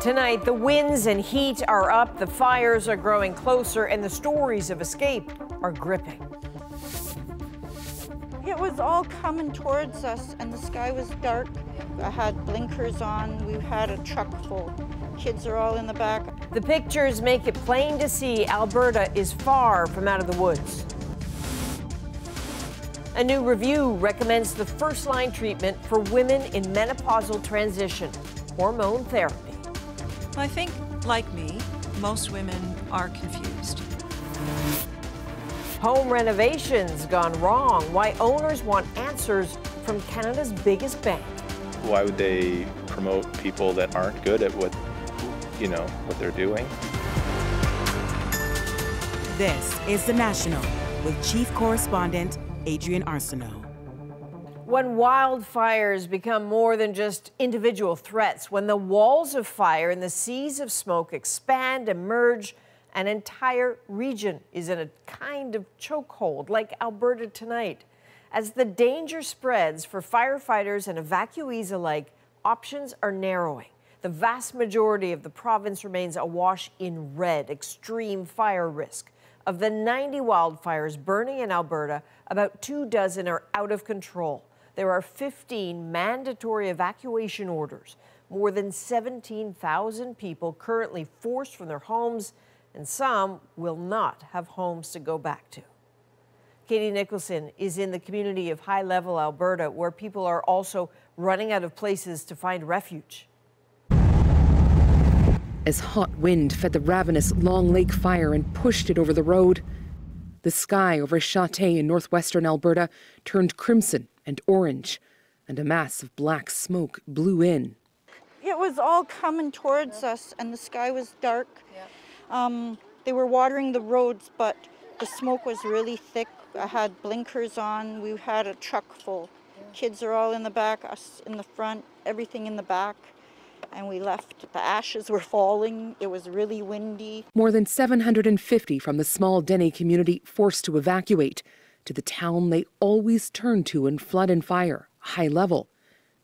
Tonight, the winds and heat are up, the fires are growing closer, and the stories of escape are gripping. It was all coming towards us, and the sky was dark. I had blinkers on. We had a truck full. Kids are all in the back. The pictures make it plain to see Alberta is far from out of the woods. A new review recommends the first-line treatment for women in menopausal transition, hormone therapy. I think, like me, most women are confused. Home renovations gone wrong. Why owners want answers from Canada's biggest bank. Why would they promote people that aren't good at what, you know, what they're doing? This is The National with Chief Correspondent Adrienne Arsenault. When wildfires become more than just individual threats, when the walls of fire and the seas of smoke expand and merge, an entire region is in a kind of chokehold, like Alberta tonight. As the danger spreads for firefighters and evacuees alike, options are narrowing. The vast majority of the province remains awash in red, extreme fire risk. Of the 90 wildfires burning in Alberta, about 24 are out of control. There are 15 mandatory evacuation orders. More than 17,000 people currently forced from their homes, and some will not have homes to go back to. Katie Nicholson is in the community of High Level, Alberta, where people are also running out of places to find refuge. As hot wind fed the ravenous Long Lake fire and pushed it over the road, the sky over Chateh in northwestern Alberta turned crimson and orange, and a mass of black smoke blew in. It was all coming towards us, and the sky was dark. They were watering the roads, but the smoke was really thick. I had blinkers on. We had a truck full. Kids are all in the back, us in the front, everything in the back. And we left. The ashes were falling. It was really windy. More than 750 from the small Dene community forced to evacuate to the town they always turn to in flood and fire, High Level.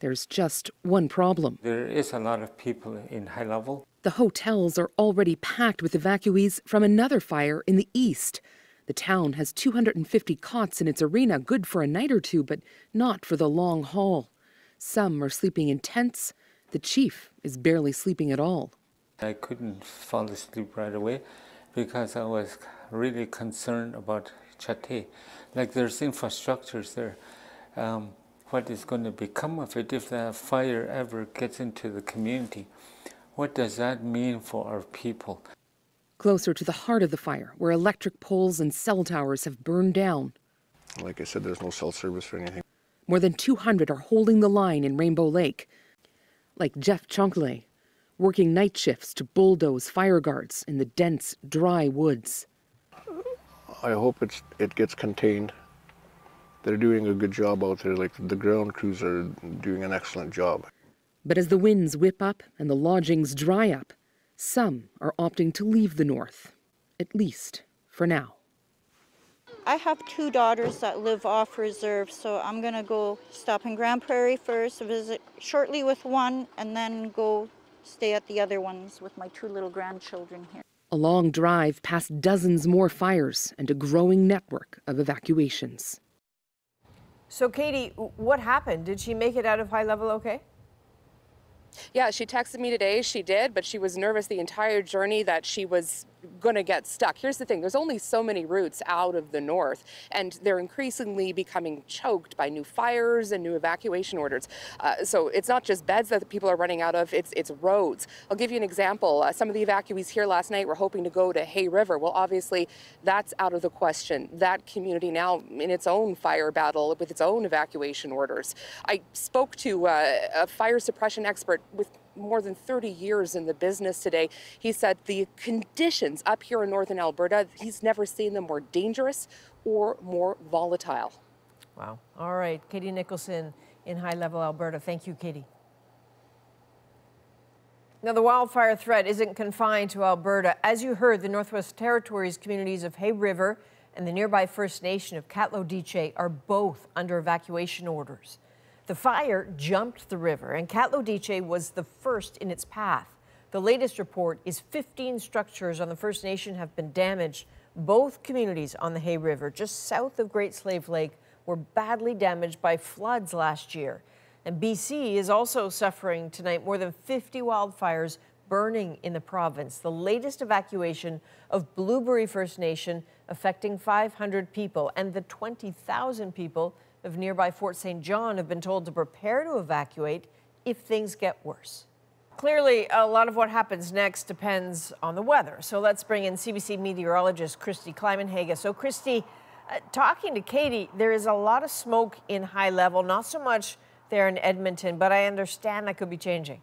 There's just one problem. There is a lot of people in High Level. The hotels are already packed with evacuees from another fire in the east. The town has 250 cots in its arena, good for a night or two, but not for the long haul. Some are sleeping in tents. The chief is barely sleeping at all. I couldn't fall asleep right away because I was really concerned about Chateh. Like, there's infrastructures there. What is going to become of it if that fire ever gets into the community? What does that mean for our people? Closer to the heart of the fire, where electric poles and cell towers have burned down. Like I said, there's no cell service or anything. More than 200 are holding the line in Rainbow Lake. Like Jeff Chonkley, working night shifts to bulldoze fire guards in the dense, dry woods. I hope it gets contained. They're doing a good job out there. Like, the ground crews are doing an excellent job. But as the winds whip up and the lodgings dry up, some are opting to leave the north, at least for now. I have 2 daughters that live off reserve, so I'm going to go stop in Grand Prairie first, visit shortly with one, and then go stay at the other ones with my 2 little grandchildren here. A long drive past dozens more fires and a growing network of evacuations. So, Katie, what happened? Did she make it out of High Level okay? Yeah, she texted me today. She did, but she was nervous the entire journey that she was going to get stuck. Here's the thing. There's only so many routes out of the north, and they're increasingly becoming choked by new fires and new evacuation orders. So it's not just beds that the people are running out of, it's roads. I'll give you an example. Some of the evacuees here last night were hoping to go to Hay River. Well, obviously, that's out of the question. That community now in its own fire battle with its own evacuation orders. I spoke to a fire suppression expert with more than 30 years in the business today. He said the conditions up here in northern Alberta, he's never seen them more dangerous or more volatile. Wow. All right. Katie Nicholson in High Level, Alberta. Thank you, Katie. Now, the wildfire threat isn't confined to Alberta. As you heard, the Northwest Territories communities of Hay River and the nearby First Nation of K'atl'odeeche are both under evacuation orders. The fire jumped the river, and K'atl'odeeche was the first in its path. The latest report is 15 structures on the First Nation have been damaged. Both communities on the Hay River, just south of Great Slave Lake, were badly damaged by floods last year. And BC is also suffering tonight more than 50 wildfires burning in the province. The latest evacuation of Blueberry First Nation affecting 500 people, and the 20,000 people of nearby Fort St. John have been told to prepare to evacuate if things get worse. Clearly, a lot of what happens next depends on the weather. So let's bring in CBC meteorologist Christy Climenhaga. So Christy, talking to Katie, there is a lot of smoke in High Level, not so much there in Edmonton, but I understand that could be changing.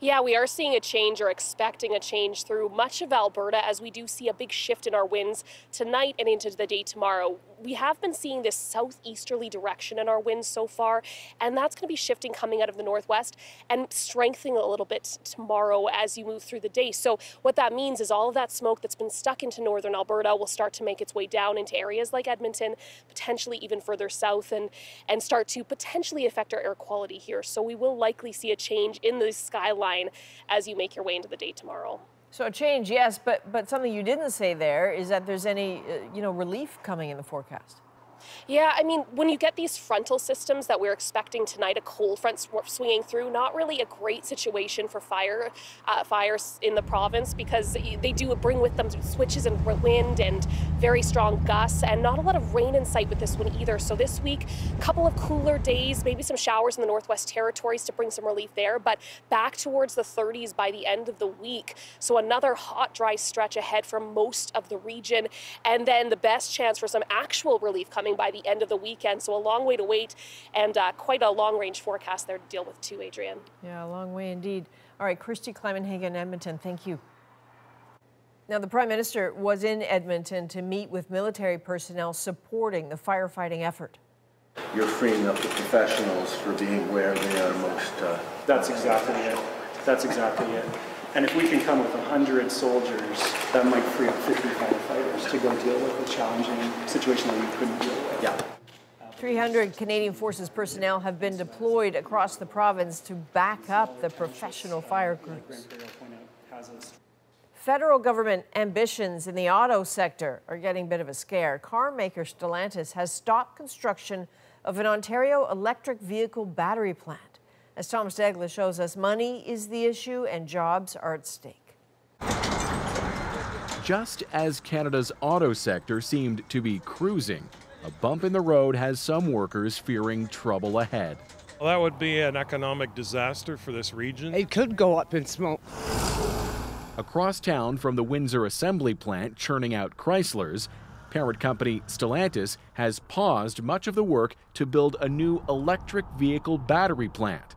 Yeah, we are seeing a change or expecting a change through much of Alberta as we do see a big shift in our winds tonight and into the day tomorrow. We have been seeing this southeasterly direction in our winds so far, and that's going to be shifting coming out of the northwest and strengthening a little bit tomorrow as you move through the day. So what that means is all of that smoke that's been stuck into northern Alberta will start to make its way down into areas like Edmonton, potentially even further south, and start to potentially affect our air quality here. So we will likely see a change in the skyline as you make your way into the day tomorrow. So a change, yes, but something you didn't say there is that there's any, relief coming in the forecast. Yeah, I mean, when you get these frontal systems that we're expecting tonight, a cold front swinging through, not really a great situation for fires in the province, because they do bring with them switches and wind and very strong gusts, and not a lot of rain in sight with this one either. So this week, a couple of cooler days, maybe some showers in the Northwest Territories to bring some relief there, but back towards the 30s by the end of the week. So another hot, dry stretch ahead for most of the region, and then the best chance for some actual relief coming by the end of the weekend. So a long way to wait, and quite a long-range forecast there to deal with too, Adrienne. Yeah, a long way indeed. All right, Christy Climenhaga in Edmonton, thank you. Now, the Prime Minister was in Edmonton to meet with military personnel supporting the firefighting effort. You're freeing up the professionals for being where they are most... That's exactly it. That's exactly it. And if we can come with 100 soldiers, that might free up 50 firefighters to go deal with the challenging situation that we couldn't deal with. Yeah. 300 Canadian Forces personnel have been deployed across the province to back up the professional fire crews. Federal government ambitions in the auto sector are getting a bit of a scare. Car maker Stellantis has stopped construction of an Ontario electric vehicle battery plant. As Tom Stegler shows us, money is the issue and jobs are at stake. Just as Canada's auto sector seemed to be cruising, a bump in the road has some workers fearing trouble ahead. Well, that would be an economic disaster for this region. It could go up in smoke. Across town from the Windsor assembly plant churning out Chryslers, parent company Stellantis has paused much of the work to build a new electric vehicle battery plant.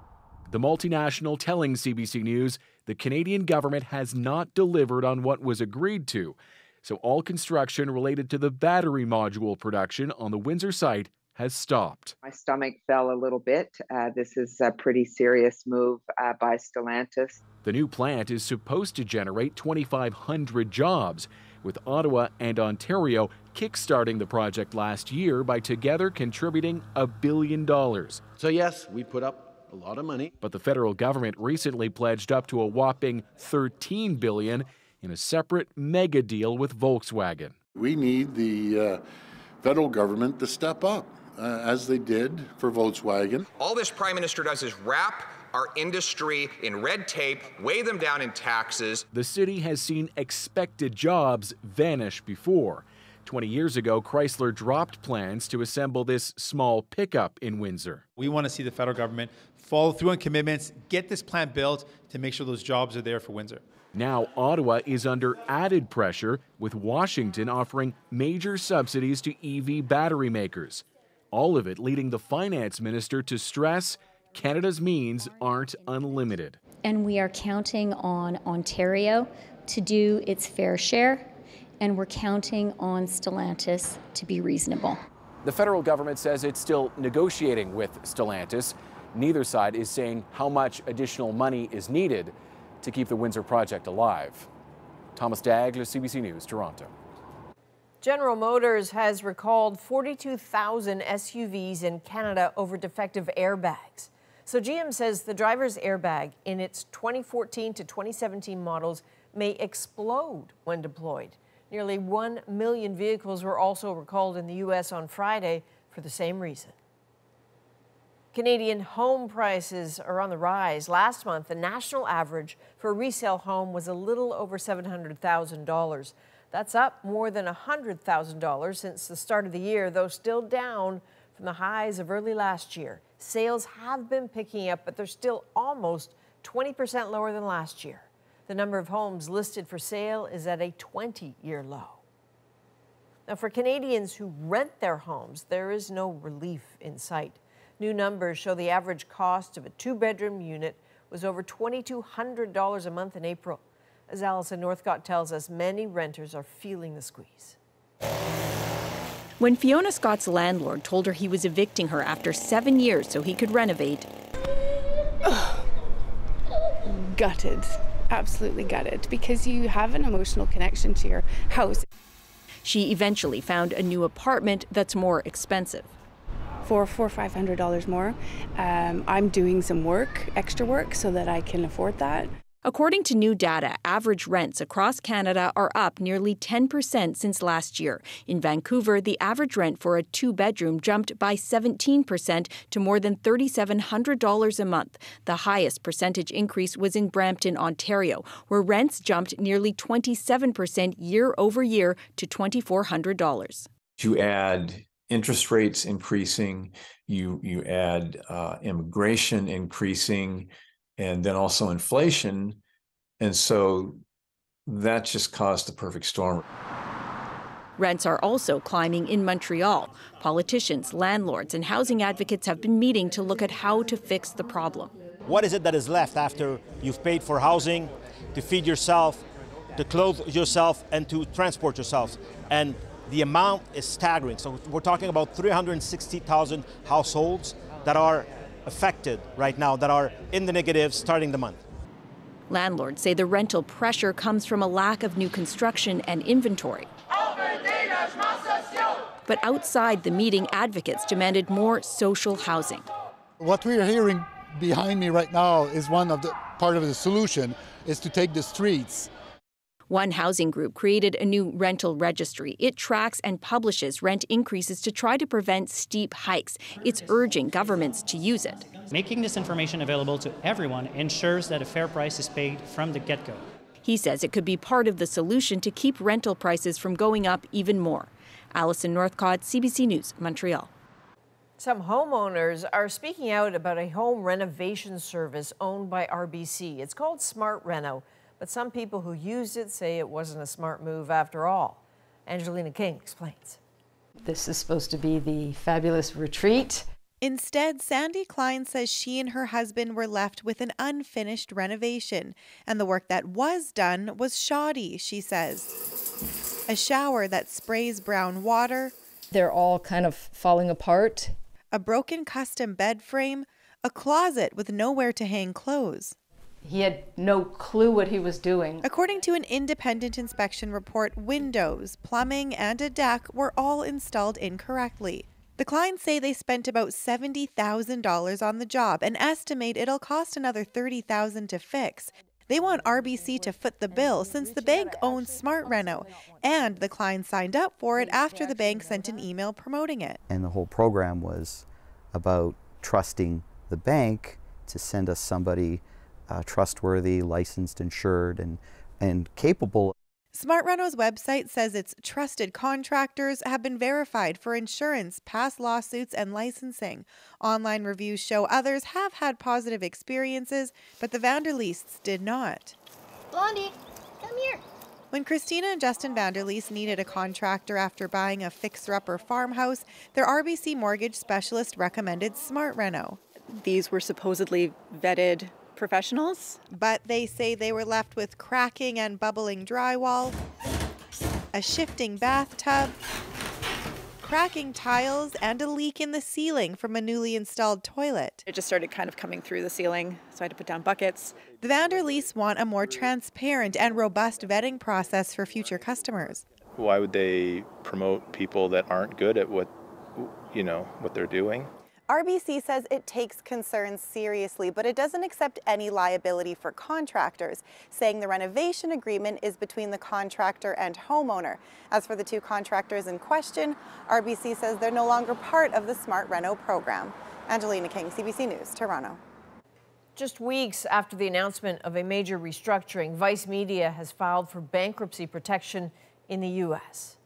The multinational telling CBC News the Canadian government has not delivered on what was agreed to, so all construction related to the battery module production on the Windsor site has stopped. My stomach fell a little bit. This is a pretty serious move by Stellantis. The new plant is supposed to generate 2,500 jobs, with Ottawa and Ontario kickstarting the project last year by together contributing $1 billion. So yes, we put up a lot of money. But the federal government recently pledged up to a whopping $13 billion in a separate mega deal with Volkswagen. We need the federal government to step up, as they did for Volkswagen. All this Prime Minister does is wrap our industry in red tape, weigh them down in taxes. The city has seen expected jobs vanish before. 20 years ago, Chrysler dropped plans to assemble this small pickup in Windsor. We want to see the federal government follow through on commitments, get this plant built to make sure those jobs are there for Windsor. Now, Ottawa is under added pressure, with Washington offering major subsidies to EV battery makers. All of it leading the finance minister to stress Canada's means aren't unlimited. And we are counting on Ontario to do its fair share, and we're counting on Stellantis to be reasonable. The federal government says it's still negotiating with Stellantis. Neither side is saying how much additional money is needed to keep the Windsor project alive. Thomas Dagler, CBC News, Toronto. General Motors has recalled 42,000 SUVs in Canada over defective airbags. So GM says the driver's airbag in its 2014 to 2017 models may explode when deployed. Nearly 1 million vehicles were also recalled in the U.S. on Friday for the same reason. Canadian home prices are on the rise. Last month, the national average for a resale home was a little over $700,000. That's up more than $100,000 since the start of the year, though still down from the highs of early last year. Sales have been picking up, but they're still almost 20% lower than last year. The number of homes listed for sale is at a 20-year low. Now, for Canadians who rent their homes, there is no relief in sight. New numbers show the average cost of a two-bedroom unit was over $2,200 a month in April. As Allison Northcott tells us, many renters are feeling the squeeze. When Fiona Scott's landlord told her he was evicting her after 7 years so he could renovate, gutted. Absolutely gutted, because you have an emotional connection to your house. She eventually found a new apartment that's more expensive. For $400 or $500 more, I'm doing some work, extra work, so that I can afford that. According to new data, average rents across Canada are up nearly 10% since last year. In Vancouver, the average rent for a two-bedroom jumped by 17% to more than $3,700 a month. The highest percentage increase was in Brampton, Ontario, where rents jumped nearly 27% year over year to $2,400. You add interest rates increasing, you add immigration increasing, and then also inflation, and so that just caused the perfect storm. Rents are also climbing in Montreal. Politicians, landlords, and housing advocates have been meeting to look at how to fix the problem. What is it that is left after you've paid for housing, to feed yourself, to clothe yourself, and to transport yourself? And the amount is staggering. So we're talking about 360,000 households that are affected right now, that are in the negative starting the month. Landlords say the rental pressure comes from a lack of new construction and inventory. But outside the meeting, advocates demanded more social housing. What we're hearing behind me right now is one of the part of the solution is to take the streets. One housing group created a new rental registry. It tracks and publishes rent increases to try to prevent steep hikes. It's urging governments to use it. Making this information available to everyone ensures that a fair price is paid from the get-go. He says it could be part of the solution to keep rental prices from going up even more. Allison Northcott, CBC News, Montreal. Some homeowners are speaking out about a home renovation service owned by RBC. It's called Smart Reno. But some people who used it say it wasn't a smart move after all. Angelina King explains. This is supposed to be the fabulous retreat. Instead, Sandy Klein says she and her husband were left with an unfinished renovation, and the work that was done was shoddy, she says. A shower that sprays brown water. They're all kind of falling apart. A broken custom bed frame, a closet with nowhere to hang clothes. He had no clue what he was doing. According to an independent inspection report, windows, plumbing, and a deck were all installed incorrectly. The Kleins say they spent about $70,000 on the job and estimate it'll cost another $30,000 to fix. They want RBC to foot the bill since the bank owns Smart Reno, and the Kleins signed up for it after the bank sent an email promoting it. And the whole program was about trusting the bank to send us somebody trustworthy, licensed, insured, and capable. Smart Reno's website says its trusted contractors have been verified for insurance, past lawsuits, and licensing. Online reviews show others have had positive experiences, but the Vanderleests did not. Blondie, come here. When Christina and Justin Vanderleest needed a contractor after buying a fixer-upper farmhouse, their RBC mortgage specialist recommended Smart Reno. These were supposedly vetted professionals. But they say they were left with cracking and bubbling drywall, a shifting bathtub, cracking tiles, and a leak in the ceiling from a newly installed toilet. It just started kind of coming through the ceiling, so I had to put down buckets. The Vanderleests want a more transparent and robust vetting process for future customers. Why would they promote people that aren't good at what, you know, what they're doing? RBC says it takes concerns seriously, but it doesn't accept any liability for contractors, saying the renovation agreement is between the contractor and homeowner. As for the two contractors in question, RBC says they're no longer part of the Smart Reno program. Angelina King, CBC News, Toronto. Just weeks after the announcement of a major restructuring, Vice Media has filed for bankruptcy protection in the U.S.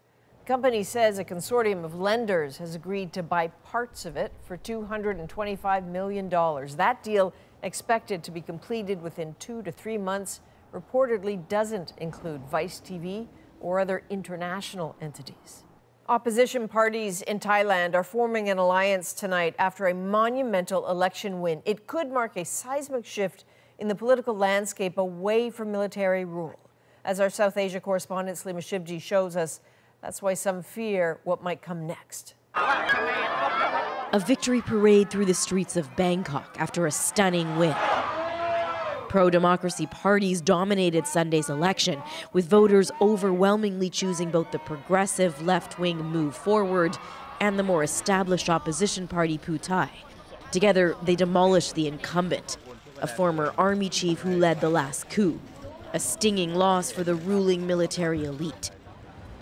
The company says a consortium of lenders has agreed to buy parts of it for $225 million. That deal, expected to be completed within 2 to 3 months, reportedly doesn't include Vice TV or other international entities. Opposition parties in Thailand are forming an alliance tonight after a monumental election win. It could mark a seismic shift in the political landscape away from military rule. As our South Asia correspondent Slima Shivji shows us, that's why some fear what might come next. A victory parade through the streets of Bangkok after a stunning win. Pro-democracy parties dominated Sunday's election, with voters overwhelmingly choosing both the progressive left-wing Move Forward and the more established opposition party Pheu Thai. Together, they demolished the incumbent, a former army chief who led the last coup, a stinging loss for the ruling military elite.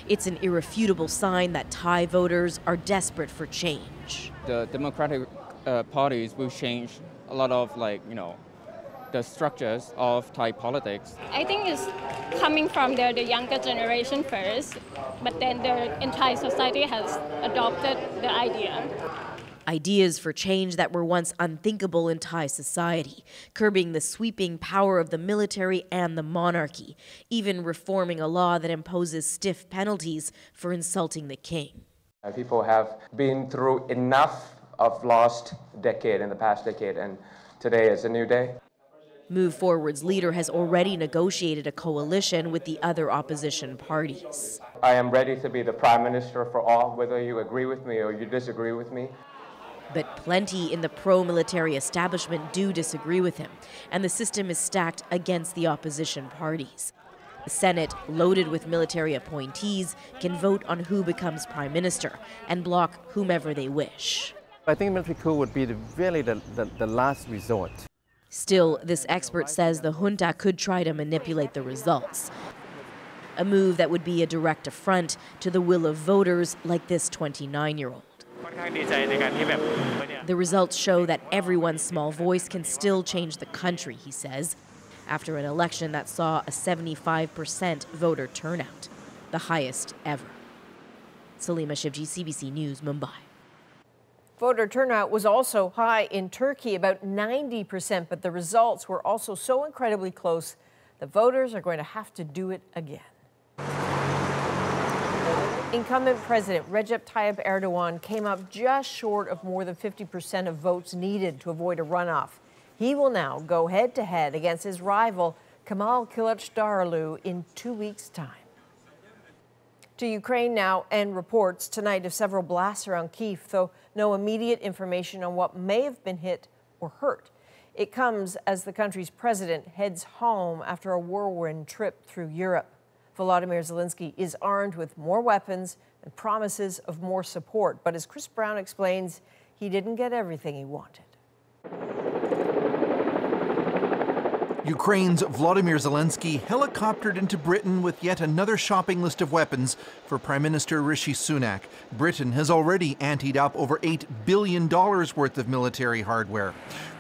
It's an irrefutable sign that Thai voters are desperate for change. The Democratic parties will change a lot of, the structures of Thai politics. I think it's coming from the younger generation first, but then the entire society has adopted the idea. Ideas for change that were once unthinkable in Thai society, curbing the sweeping power of the military and the monarchy, even reforming a law that imposes stiff penalties for insulting the king. People have been through enough of lost decade in the past decade, and today is a new day. Move Forward's leader has already negotiated a coalition with the other opposition parties. I am ready to be the prime minister for all, whether you agree with me or you disagree with me. But plenty in the pro-military establishment do disagree with him, and the system is stacked against the opposition parties. The Senate, loaded with military appointees, can vote on who becomes prime minister and block whomever they wish. I think military coup would be really the last resort. Still, this expert says the junta could try to manipulate the results, a move that would be a direct affront to the will of voters like this 29-year-old. The results show that everyone's small voice can still change the country, he says, after an election that saw a 75% voter turnout, the highest ever. Salima Shivji, CBC News, Mumbai. Voter turnout was also high in Turkey, about 90%, but the results were also so incredibly close, the voters are going to have to do it again. Incumbent President Recep Tayyip Erdogan came up just short of more than 50% of votes needed to avoid a runoff. He will now go head-to-head against his rival Kemal Kılıçdaroğlu in 2 weeks' time. To Ukraine now, and reports tonight of several blasts around Kyiv, though no immediate information on what may have been hit or hurt. It comes as the country's president heads home after a whirlwind trip through Europe. Volodymyr Zelenskyy is armed with more weapons and promises of more support. But as Chris Brown explains, he didn't get everything he wanted. Ukraine's Volodymyr Zelenskyy helicoptered into Britain with yet another shopping list of weapons for Prime Minister Rishi Sunak. Britain has already anteed up over $8 billion worth of military hardware.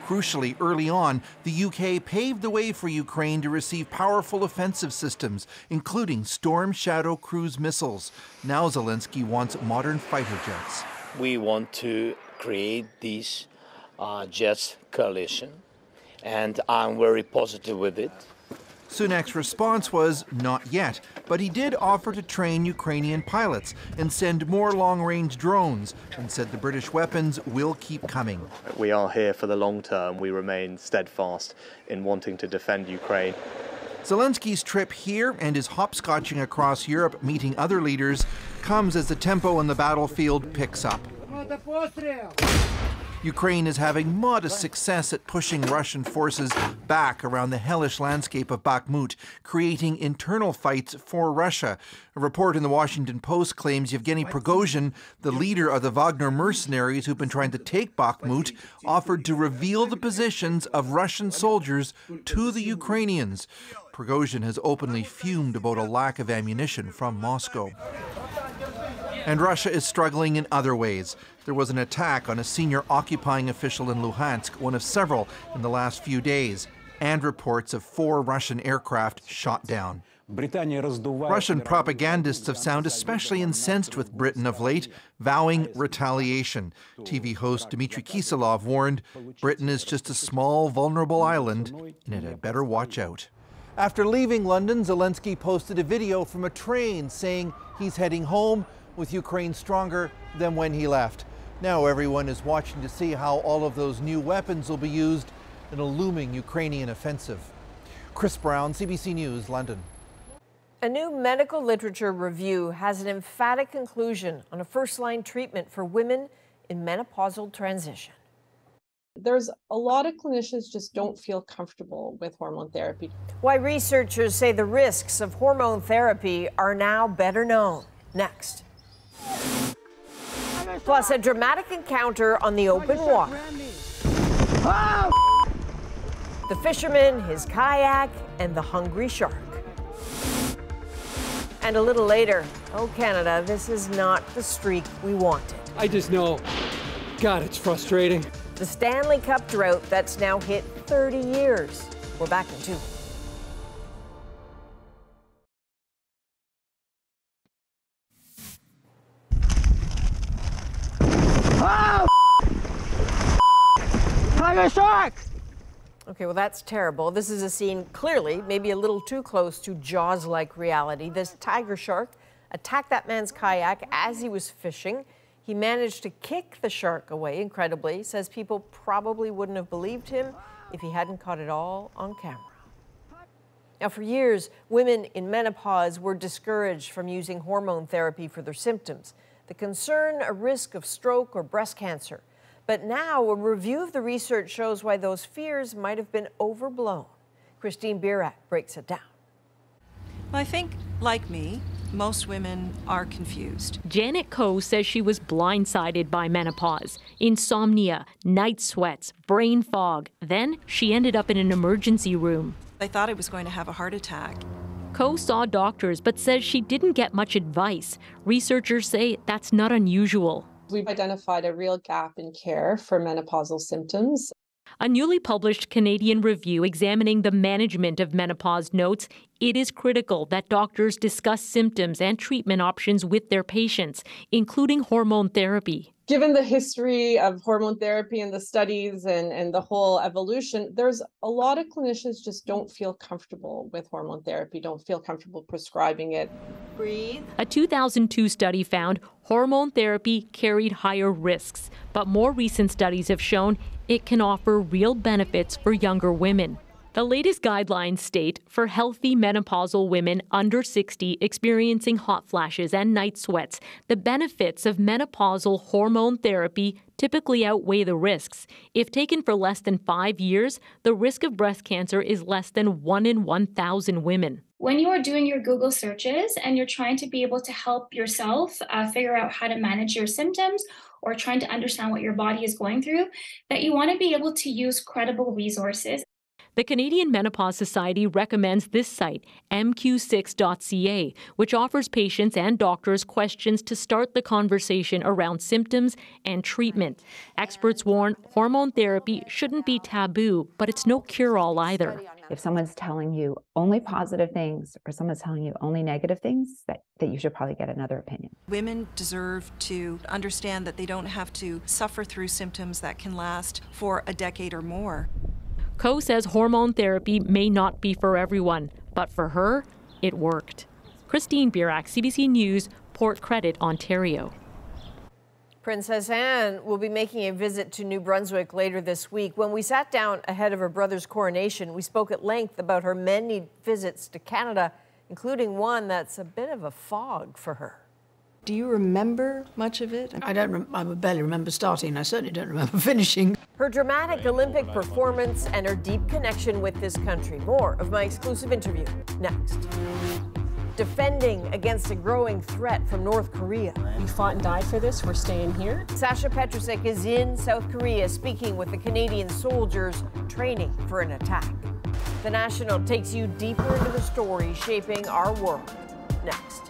Crucially, early on, the UK paved the way for Ukraine to receive powerful offensive systems, including Storm Shadow cruise missiles. Now Zelenskyy wants modern fighter jets. We want to create these jets coalition, and I'm very positive with it. Sunak's response was, not yet, but he did offer to train Ukrainian pilots and send more long-range drones, and said the British weapons will keep coming. We are here for the long term. We remain steadfast in wanting to defend Ukraine. Zelensky's trip here and his hopscotching across Europe meeting other leaders comes as the tempo on the battlefield picks up. Ukraine is having modest success at pushing Russian forces back around the hellish landscape of Bakhmut, creating internal fights for Russia. A report in the Washington Post claims Yevgeny Prigozhin, the leader of the Wagner mercenaries who've been trying to take Bakhmut, offered to reveal the positions of Russian soldiers to the Ukrainians. Prigozhin has openly fumed about a lack of ammunition from Moscow. And Russia is struggling in other ways. There was an attack on a senior occupying official in Luhansk, one of several in the last few days, and reports of 4 Russian aircraft shot down. Russian propagandists have sounded especially incensed with Britain of late, vowing retaliation. TV host Dmitry Kiselov warned, Britain is just a small, vulnerable island, and it had better watch out. After leaving London, Zelensky posted a video from a train saying he's heading home with Ukraine stronger than when he left. Now everyone is watching to see how all of those new weapons will be used in a looming Ukrainian offensive. Chris Brown, CBC News, London. A new medical literature review has an emphatic conclusion on a first-line treatment for women in menopausal transition. There's a lot of clinicians just don't feel comfortable with hormone therapy. Why researchers say the risks of hormone therapy are now better known. Next. Plus, a dramatic encounter on the open water. Oh, the fisherman, his kayak, and the hungry shark. And a little later, oh Canada, this is not the streak we wanted. I just know, God, it's frustrating. The Stanley Cup drought that's now hit 30 years. We're back in 2. Shark! Okay, well, that's terrible. This is a scene clearly maybe a little too close to Jaws-like reality. This tiger shark attacked that man's kayak as he was fishing. He managed to kick the shark away, incredibly. Says people probably wouldn't have believed him if he hadn't caught it all on camera. Now, for years, women in menopause were discouraged from using hormone therapy for their symptoms. The concern, a risk of stroke or breast cancer. But now, a review of the research shows why those fears might have been overblown. Christine Birak breaks it down. Well, I think, like me, most women are confused. Janet Coe says she was blindsided by menopause, insomnia, night sweats, brain fog. Then she ended up in an emergency room. I thought I was going to have a heart attack. Coe saw doctors, but says she didn't get much advice. Researchers say that's not unusual. We've identified a real gap in care for menopausal symptoms. A newly published Canadian review examining the management of menopause notes it is critical that doctors discuss symptoms and treatment options with their patients, including hormone therapy. Given the history of hormone therapy and the studies and the whole evolution, there's a lot of clinicians just don't feel comfortable with hormone therapy, don't feel comfortable prescribing it. Breathe. A 2002 study found hormone therapy carried higher risks, but more recent studies have shown it can offer real benefits for younger women. The latest guidelines state for healthy menopausal women under 60 experiencing hot flashes and night sweats, the benefits of menopausal hormone therapy typically outweigh the risks. If taken for less than 5 years, the risk of breast cancer is less than 1 in 1,000 women. When you are doing your Google searches and you're trying to be able to help yourself figure out how to manage your symptoms or trying to understand what your body is going through, that you want to be able to use credible resources. The Canadian Menopause Society recommends this site, mq6.ca, which offers patients and doctors questions to start the conversation around symptoms and treatment. Experts warn hormone therapy shouldn't be taboo, but it's no cure-all either. If someone's telling you only positive things or someone's telling you only negative things, that you should probably get another opinion. Women deserve to understand that they don't have to suffer through symptoms that can last for a decade or more. Coe says hormone therapy may not be for everyone, but for her, it worked. Christine Birak, CBC News, Port Credit, Ontario. Princess Anne will be making a visit to New Brunswick later this week. When we sat down ahead of her brother's coronation, we spoke at length about her many visits to Canada, including one that's a bit of a fog for her. Do you remember much of it? I barely remember starting. I certainly don't remember finishing. Her dramatic Olympic performance and her deep connection with this country. More of my exclusive interview next. Defending against a growing threat from North Korea. We fought and died for this. We're staying here. Sasha Petrusek is in South Korea speaking with the Canadian soldiers training for an attack. The National takes you deeper into the story shaping our world. Next.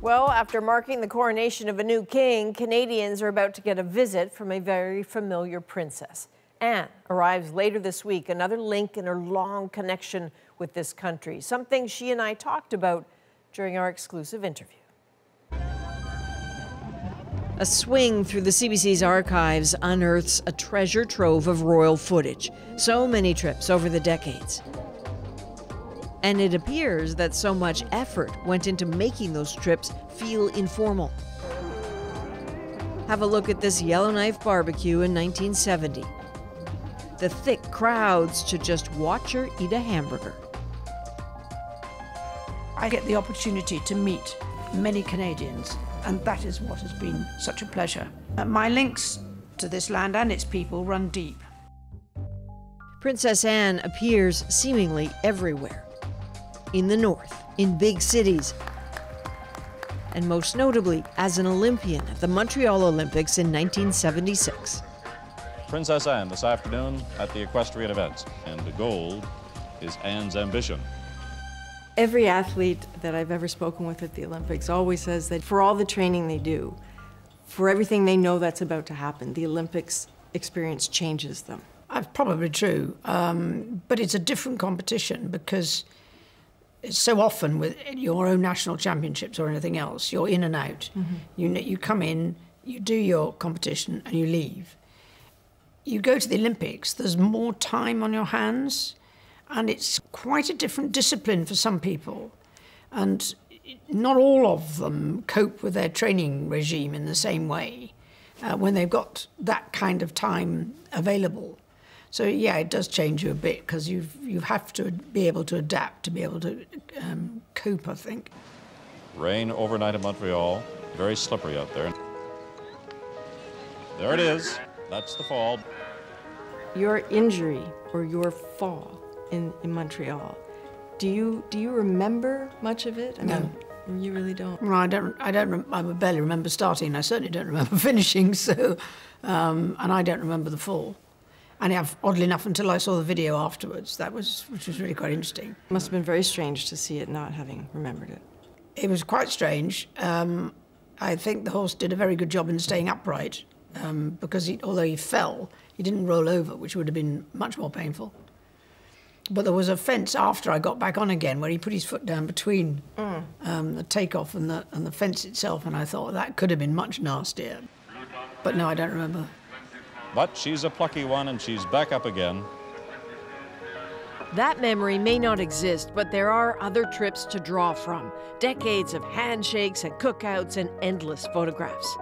Well, after marking the coronation of a new king, Canadians are about to get a visit from a very familiar princess. Anne arrives later this week, another link in her long connection with this country, something she and I talked about during our exclusive interview. A swing through the CBC's archives unearths a treasure trove of royal footage. So many trips over the decades. And it appears that so much effort went into making those trips feel informal. Have a look at this Yellowknife barbecue in 1970. The thick crowds to just watch her eat a hamburger. I get the opportunity to meet many Canadians, and that is what has been such a pleasure. My links to this land and its people run deep. Princess Anne appears seemingly everywhere. In the north, in big cities, and most notably as an Olympian at the Montreal Olympics in 1976. Princess Anne this afternoon at the equestrian events, and the goal is Anne's ambition. Every athlete that I've ever spoken with at the Olympics always says that for all the training they do, for everything they know that's about to happen, the Olympics experience changes them. That's probably true, but it's a different competition because so often with your own national championships or anything else, you're in and out. Mm-hmm. You come in, you do your competition, and you leave. You go to the Olympics, there's more time on your hands, and it's quite a different discipline for some people. And not all of them cope with their training regime in the same way when they've got that kind of time available. So yeah, it does change you a bit because you have to be able to adapt to be able to cope, I think. Rain overnight in Montreal, very slippery out there. There it is. That's the fall. Your injury or your fall in Montreal. Do you remember much of it? I mean, you really don't. No, I don't. I barely remember starting. I certainly don't remember finishing. So, and I don't remember the fall. And oddly enough, until I saw the video afterwards, which was really quite interesting. It must have been very strange to see it not having remembered it. It was quite strange. I think the horse did a very good job in staying upright, because although he fell, he didn't roll over, which would have been much more painful. But there was a fence after I got back on again where he put his foot down between the takeoff and the fence itself, and I thought that could have been much nastier. But no, I don't remember. But she's a plucky one, and she's back up again. That memory may not exist, but there are other trips to draw from. Decades of handshakes and cookouts and endless photographs.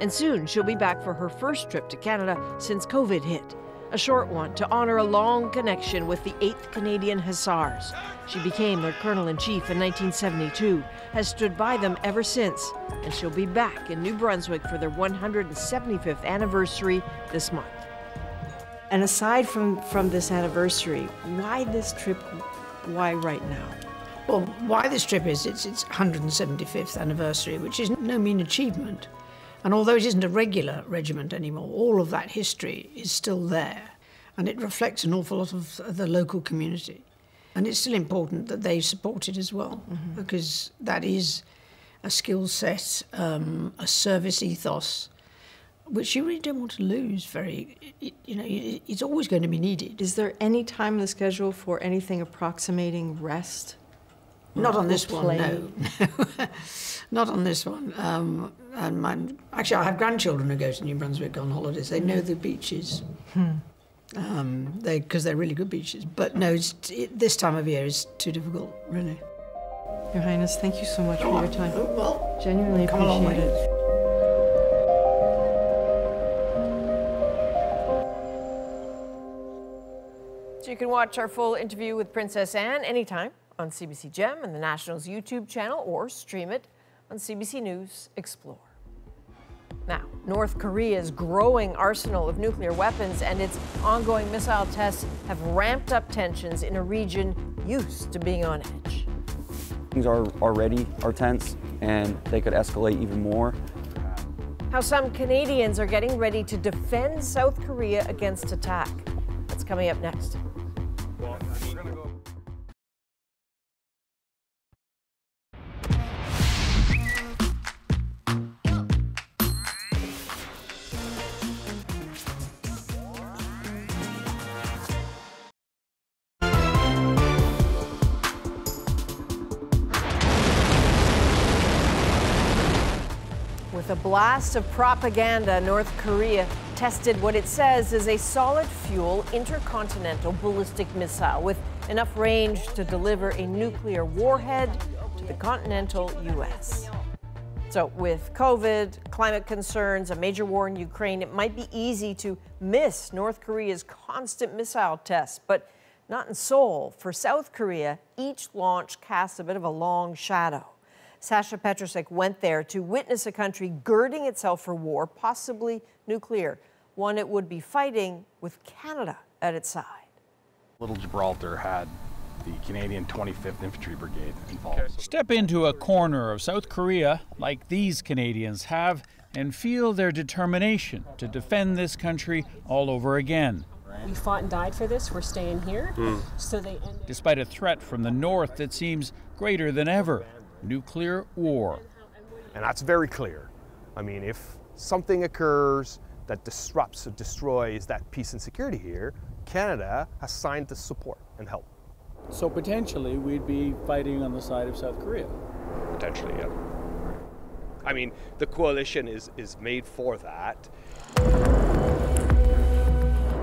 And soon she'll be back for her first trip to Canada since COVID hit. A short one to honor a long connection with the 8th Canadian Hussars. She became their Colonel-in-Chief in 1972, has stood by them ever since, and she'll be back in New Brunswick for their 175th anniversary this month. And aside from this anniversary, why this trip? Why right now? Well, why this trip is it's its 175th anniversary, which is no mean achievement. And although it isn't a regular regiment anymore, all of that history is still there, and it reflects an awful lot of the local community. And it's still important that they support it as well, because that is a skill set, a service ethos, which you really don't want to lose it's always going to be needed. Is there any time in the schedule for anything approximating rest? Not on this one, no. Not on this one. Actually, I have grandchildren who go to New Brunswick on holidays. They know the beaches, because they're really good beaches. But no, this time of year is too difficult, really. Your Highness, thank you so much for your time. Genuinely appreciate it. can watch our full interview with Princess Anne anytime on CBC Gem and the National's YouTube channel, or stream it on CBC News Explore. Now, North Korea's growing arsenal of nuclear weapons and its ongoing missile tests have ramped up tensions in a region used to being on edge. Things are already tense, and they could escalate even more. How some Canadians are getting ready to defend South Korea against attack. That's coming up next. With a blast of propaganda, North Korea tested what it says is a solid fuel intercontinental ballistic missile with enough range to deliver a nuclear warhead to the continental U.S. So with COVID, climate concerns, a major war in Ukraine, it might be easy to miss North Korea's constant missile tests, but not in Seoul. For South Korea, each launch casts a bit of a long shadow. Sasha Petrosek went there to witness a country girding itself for war, possibly nuclear, one it would be fighting with Canada at its side. Little Gibraltar had the Canadian 25th Infantry Brigade involved. Step into a corner of South Korea like these Canadians have and feel their determination to defend this country all over again. We fought and died for this, we're staying here. So they ended. Despite a threat from the north that seems greater than ever, nuclear war. And that's very clear. I mean, if something occurs that disrupts or destroys that peace and security here, Canada has signed to support and help. So potentially we'd be fighting on the side of South Korea? Potentially, yeah. I mean, the coalition is made for that.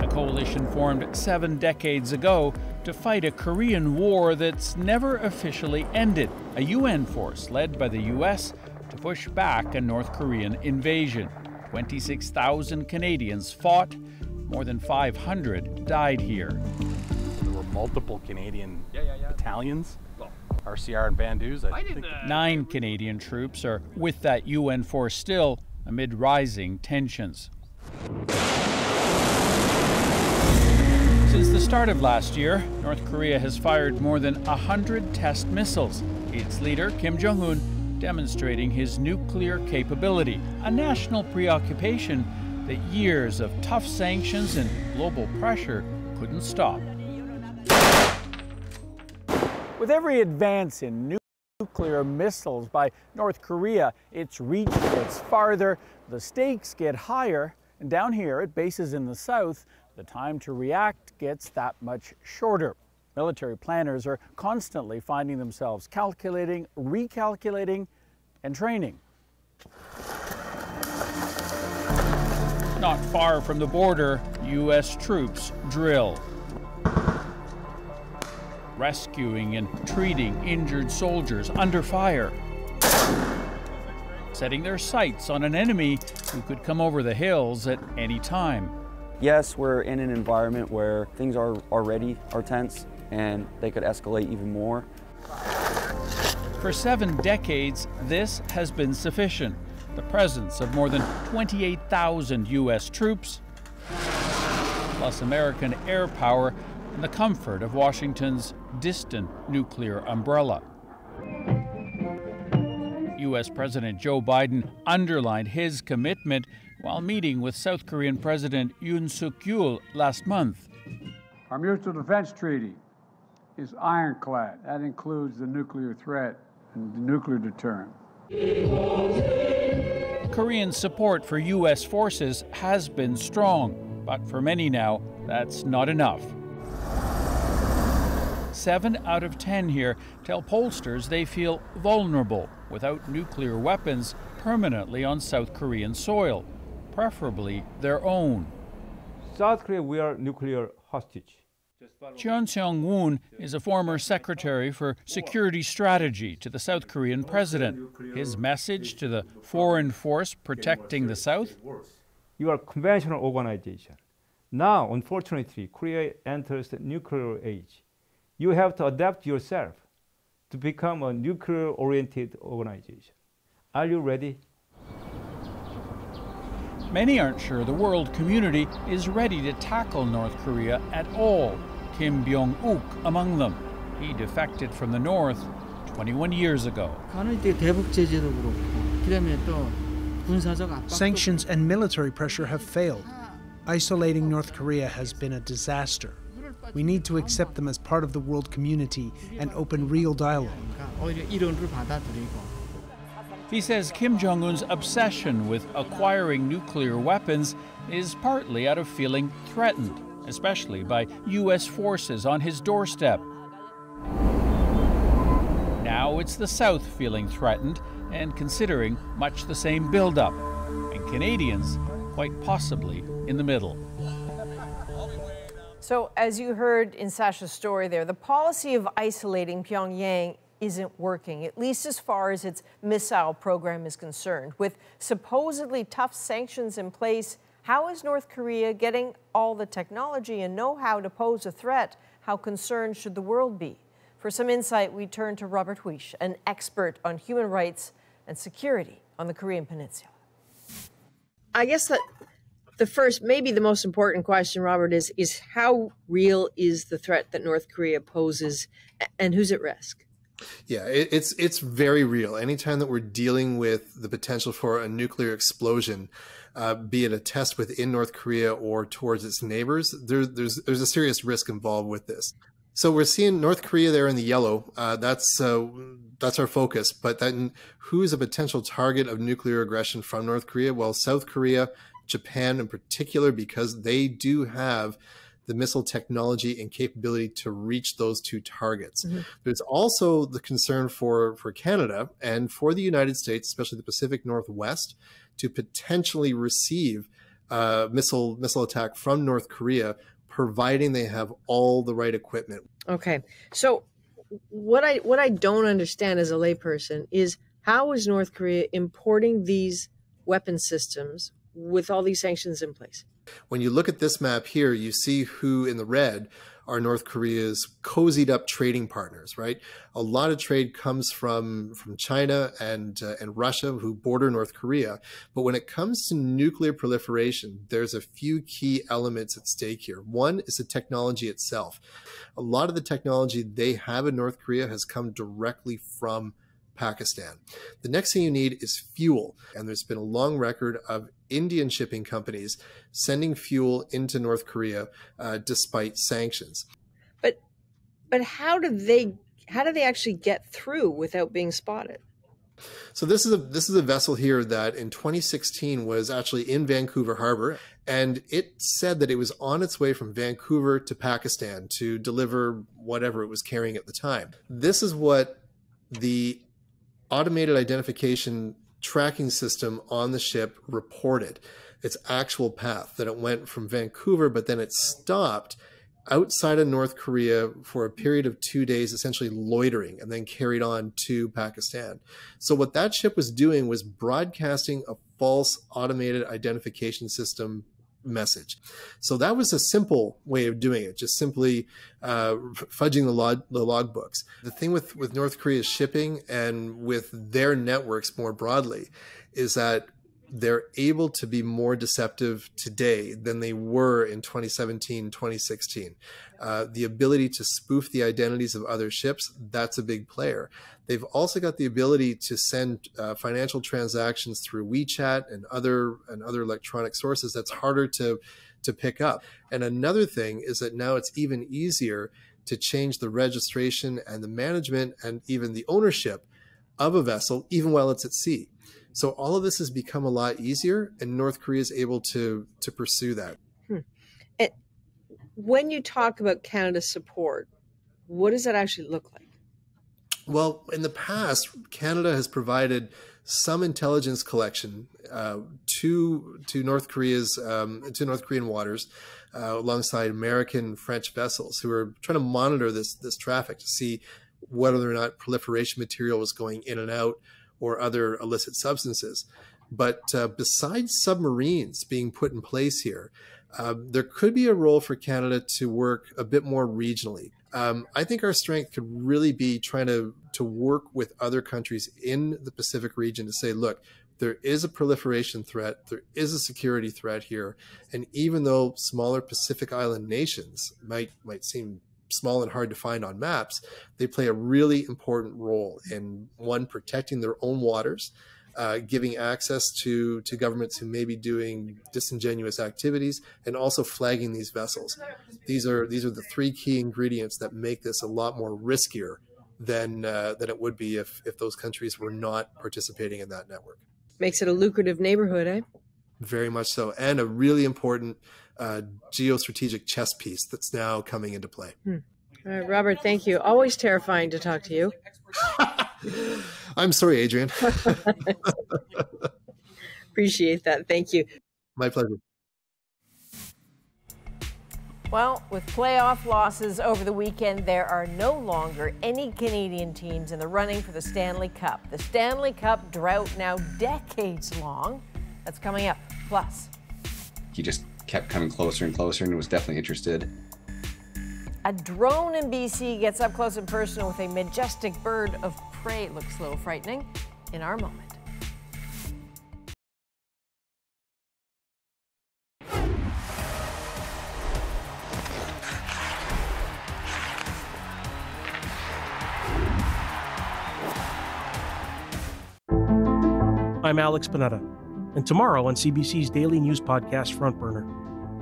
A coalition formed 7 decades ago to fight a Korean war that's never officially ended. A UN force led by the US to push back a North Korean invasion. 26,000 Canadians fought. More than 500 died here. There were multiple Canadian battalions, RCR and Bandus. I think 9 Canadian troops are with that UN force still amid rising tensions. Since the start of last year, North Korea has fired more than 100 test missiles. Its leader, Kim Jong-un, demonstrating his nuclear capability, a national preoccupation that years of tough sanctions and global pressure couldn't stop. With every advance in nuclear missiles by North Korea, its reach gets farther, the stakes get higher, and down here at bases in the south, the time to react gets that much shorter. Military planners are constantly finding themselves calculating, recalculating, and training. Not far from the border, U.S. troops drill, rescuing and treating injured soldiers under fire, setting their sights on an enemy who could come over the hills at any time. Yes, we're in an environment where things are already tense, and they could escalate even more. For 7 decades, this has been sufficient. The presence of more than 28,000 U.S. troops, plus American air power, and the comfort of Washington's distant nuclear umbrella. U.S. President Joe Biden underlined his commitment while meeting with South Korean President Yoon Suk-yeol last month. Our mutual defense treaty is ironclad. That includes the nuclear threat and the nuclear deterrent. Korean support for U.S. forces has been strong, but for many now, that's not enough. 7 out of 10 here tell pollsters they feel vulnerable without nuclear weapons permanently on South Korean soil, preferably their own. South Korea, we are nuclear hostage. Cheon Seong-woon is a former secretary for security strategy to the South Korean president. His message to the foreign force protecting the South? You are a conventional organization. Now, unfortunately, Korea enters the nuclear age. You have to adapt yourself to become a nuclear-oriented organization. Are you ready? Many aren't sure the world community is ready to tackle North Korea at all. Kim Byung-uk among them. He defected from the North 21 years ago. Sanctions and military pressure have failed. Isolating North Korea has been a disaster. We need to accept them as part of the world community and open real dialogue. He says Kim Jong-un's obsession with acquiring nuclear weapons is partly out of feeling threatened, especially by U.S. forces on his doorstep. Now it's the South feeling threatened and considering much the same buildup, and Canadians quite possibly in the middle. So, as you heard in Sasha's story there, the policy of isolating Pyongyang isn't working, at least as far as its missile program is concerned. With supposedly tough sanctions in place, how is North Korea getting all the technology and know-how to pose a threat? How concerned should the world be? For some insight, we turn to Robert Huish, an expert on human rights and security on the Korean Peninsula. I guess that the first, maybe the most important question, Robert, is how real is the threat that North Korea poses and who's at risk? Yeah, it's very real. Anytime that we're dealing with the potential for a nuclear explosion, be it a test within North Korea or towards its neighbors, there's a serious risk involved with this. So we're seeing North Korea there in the yellow. That's our focus. But then who is a potential target of nuclear aggression from North Korea? Well, South Korea, Japan in particular, because they do have the missile technology and capability to reach those two targets. Mm-hmm. There's also the concern for Canada and for the United States, especially the Pacific Northwest, to potentially receive missile attack from North Korea, providing they have all the right equipment. Okay, so what I don't understand as a layperson is how is North Korea importing these weapon systems with all these sanctions in place? When you look at this map here, you see who in the red are North Korea's cozied up trading partners, right? A lot of trade comes from China and Russia, who border North Korea. But when it comes to nuclear proliferation, there's a few key elements at stake here. One is the technology itself. A lot of the technology they have in North Korea has come directly from Pakistan. The next thing you need is fuel. And there's been a long record of Indian shipping companies sending fuel into North Korea despite sanctions. But how do they actually get through without being spotted? So this is a vessel here that in 2016 was actually in Vancouver Harbor, and it said that it was on its way from Vancouver to Pakistan to deliver whatever it was carrying at the time. This is what the automated identification tracking system on the ship reported its actual path, that it went from Vancouver, but then it stopped outside of North Korea for a period of 2 days, essentially loitering, and then carried on to Pakistan. So what that ship was doing was broadcasting a false automated identification system message. So that was a simple way of doing it, just simply fudging the logbooks. The thing with North Korea's shipping and with their networks more broadly is that they're able to be more deceptive today than they were in 2017, 2016. The ability to spoof the identities of other ships, that's a big player. They've also got the ability to send financial transactions through WeChat and other electronic sources that's harder to pick up. And another thing is that now it's even easier to change the registration and the management and even the ownership of a vessel, even while it's at sea. So all of this has become a lot easier, and North Korea is able to pursue that. And when you talk about Canada's support, what does that actually look like? Well, in the past, Canada has provided some intelligence collection to North Korean waters, alongside American, French vessels who are trying to monitor this traffic to see whether or not proliferation material was going in and out, or other illicit substances. But besides submarines being put in place here, there could be a role for Canada to work a bit more regionally. I think our strength could really be trying to work with other countries in the Pacific region to say, look, there is a proliferation threat, there is a security threat here. And even though smaller Pacific Island nations might seem small and hard to find on maps, they play a really important role in, one, protecting their own waters, giving access to governments who may be doing disingenuous activities, and also flagging these vessels. These are the three key ingredients that make this a lot more riskier than it would be if those countries were not participating in that network. Makes it a lucrative neighborhood, eh? Very much so, and a really important geostrategic chess piece that's now coming into play. Hmm. All right, Robert, thank you. Always terrifying to talk to you. I'm sorry, Adrienne. Appreciate that. Thank you. My pleasure. Well, with playoff losses over the weekend, there are no longer any Canadian teams in the running for the Stanley Cup. The Stanley Cup drought, now decades long, that's coming up. Plus, he just kept coming closer and closer and was definitely interested. A drone in BC gets up close and personal with a majestic bird of prey. It looks a little frightening in our moment. I'm Alex Panetta, and tomorrow on CBC's daily news podcast, Front Burner,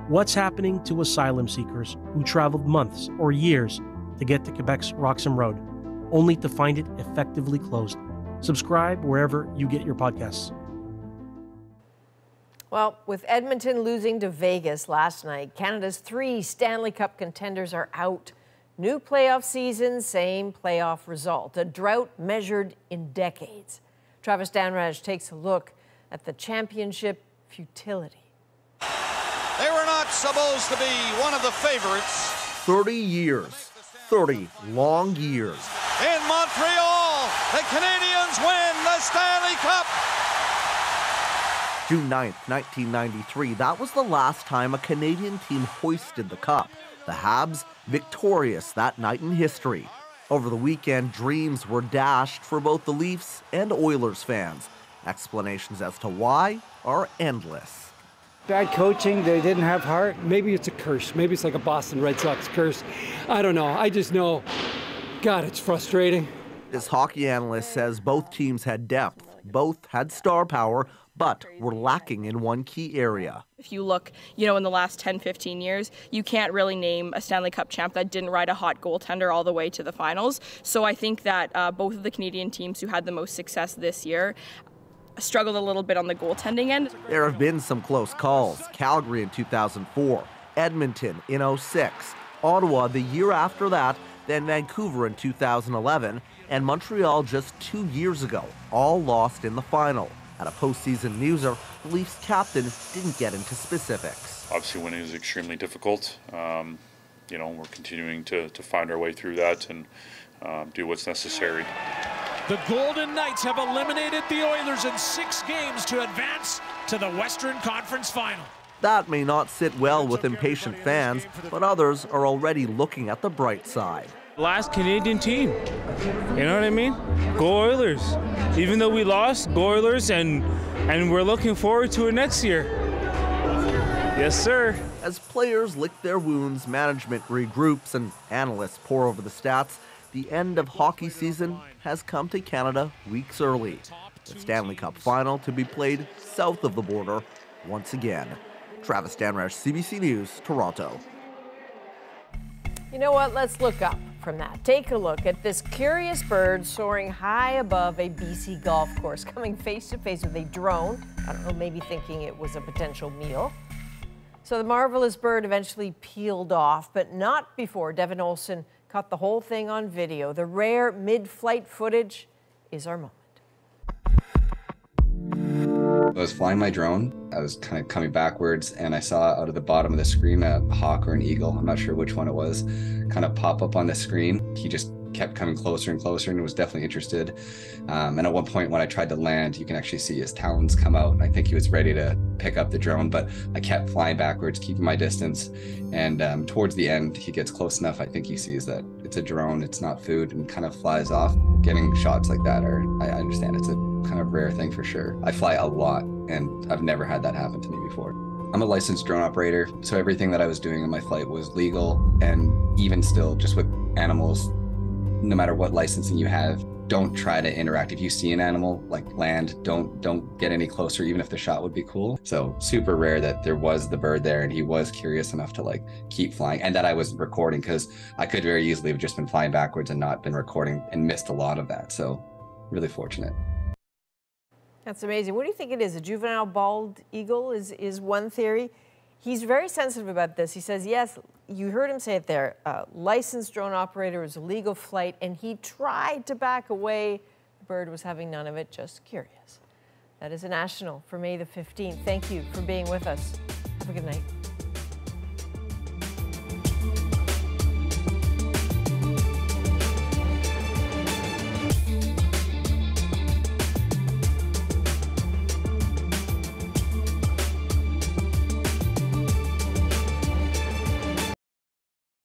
what's happening to asylum seekers who traveled months or years to get to Quebec's Roxham Road, only to find it effectively closed? Subscribe wherever you get your podcasts. Well, with Edmonton losing to Vegas last night, Canada's three Stanley Cup contenders are out. New playoff season, same playoff result, a drought measured in decades. Travis Dhanraj takes a look at the championship futility. They were not supposed to be one of the favorites. 30 years, 30 long years. In Montreal, the Canadians win the Stanley Cup. June 9th, 1993, that was the last time a Canadian team hoisted the cup. The Habs victorious that night in history. Over the weekend, dreams were dashed for both the Leafs and Oilers fans. Explanations as to why are endless. Bad coaching, they didn't have heart. Maybe it's a curse. Maybe it's like a Boston Red Sox curse. I don't know. I just know, God, it's frustrating. This hockey analyst says both teams had depth, both had star power, but we're lacking in one key area. If you look, you know, in the last 10, 15 years, you can't really name a Stanley Cup champ that didn't ride a hot goaltender all the way to the finals. So I think that both of the Canadian teams who had the most success this year struggled a little bit on the goaltending end. There have been some close calls. Calgary in 2004, Edmonton in 06, Ottawa the year after that, then Vancouver in 2011, and Montreal just 2 years ago, all lost in the final. At a postseason newser, the Leafs captain didn't get into specifics. Obviously, winning is extremely difficult. You know, we're continuing to find our way through that and do what's necessary. The Golden Knights have eliminated the Oilers in 6 games to advance to the Western Conference Final. That may not sit well with impatient fans, but others are already looking at the bright side. Last Canadian team, you know what I mean? Go Oilers. Even though we lost, go Oilers, and we're looking forward to it next year. Yes, sir. As players lick their wounds, management regroups, and analysts pore over the stats, the end of hockey season has come to Canada weeks early. The Stanley Cup final to be played south of the border once again. Travis Dhanraj, CBC News, Toronto. You know what? Let's look up from that. Take a look at this curious bird soaring high above a BC golf course, coming face to face with a drone. I don't know, maybe thinking it was a potential meal. So the marvelous bird eventually peeled off, but not before Devin Olsen caught the whole thing on video. The rare mid-flight footage is our moment. I was flying my drone. I was kind of coming backwards, and I saw out of the bottom of the screen a hawk or an eagle, I'm not sure which one it was, kind of pop up on the screen. He just kept coming closer and closer and was definitely interested. And at one point when I tried to land, you can actually see his talons come out, and I think he was ready to pick up the drone, but I kept flying backwards, keeping my distance. And towards the end, he gets close enough, I think he sees that it's a drone, it's not food, and kind of flies off. Getting shots like that are, I understand it's a kind of rare thing for sure. I fly a lot, and I've never had that happen to me before. I'm a licensed drone operator, so everything that I was doing in my flight was legal. And even still, just with animals, no matter what licensing you have, don't try to interact. If you see an animal, like land, don't get any closer, even if the shot would be cool. So super rare that there was the bird there, and he was curious enough to like keep flying, and that I was recording, because I could very easily have just been flying backwards and not been recording and missed a lot of that. So really fortunate. That's amazing. What do you think it is? A juvenile bald eagle is one theory. He's very sensitive about this. He says, yes, you heard him say it there, licensed drone operator, was a legal flight, and he tried to back away. The bird was having none of it, just curious. That is a national for May the 15th. Thank you for being with us. Have a good night.